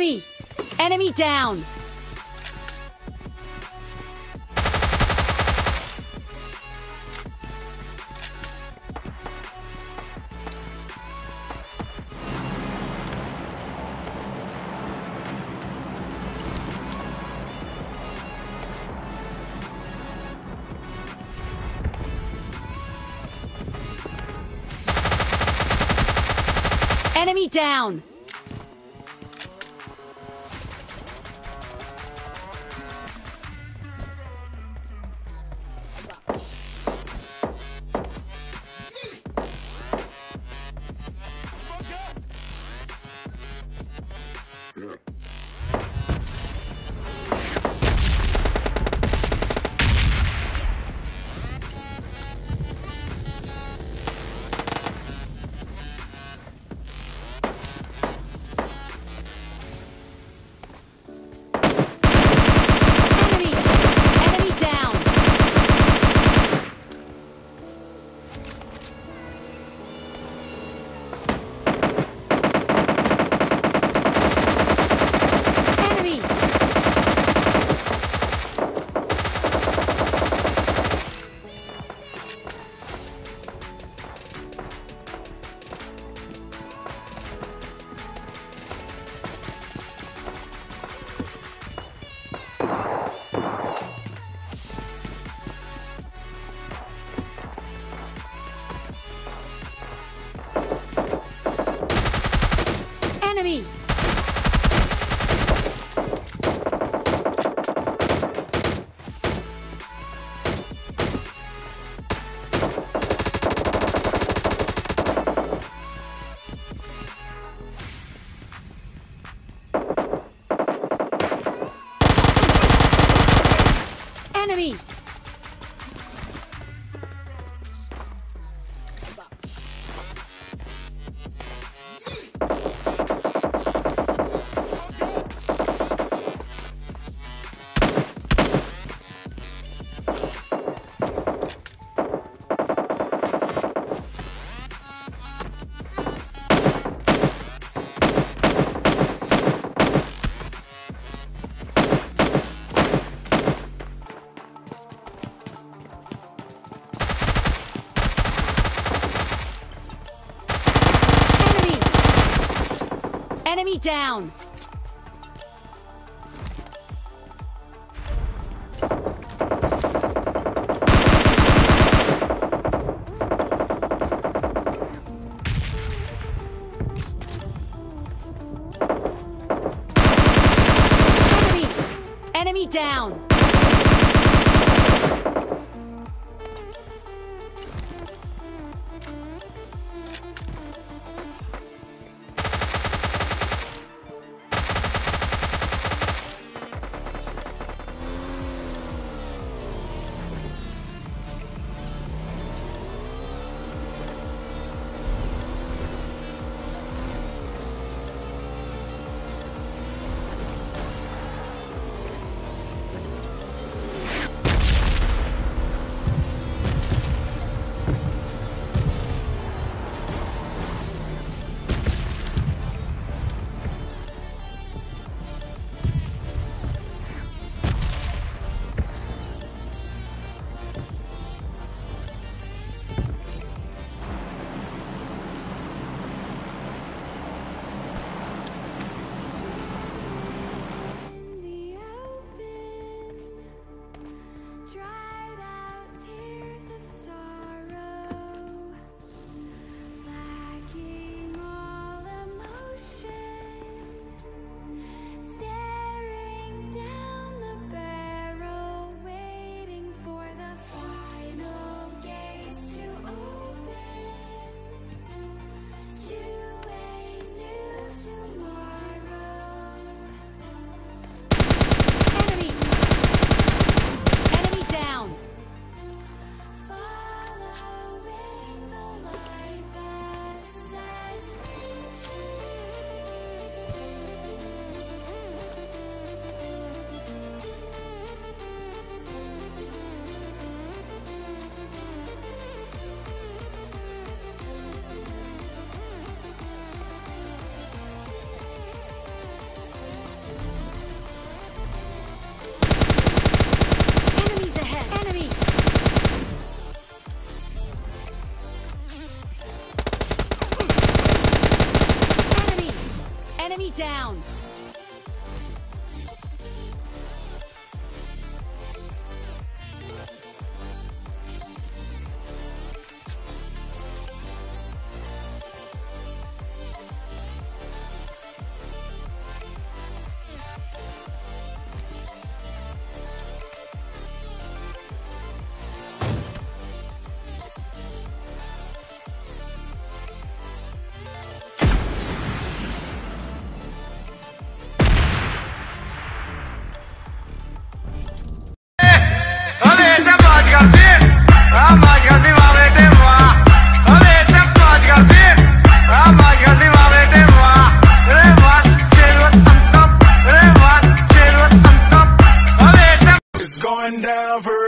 Enemy! Enemy down! Enemy down! Enemy! Enemy! Enemy down! Enemy! Enemy down! down. Down for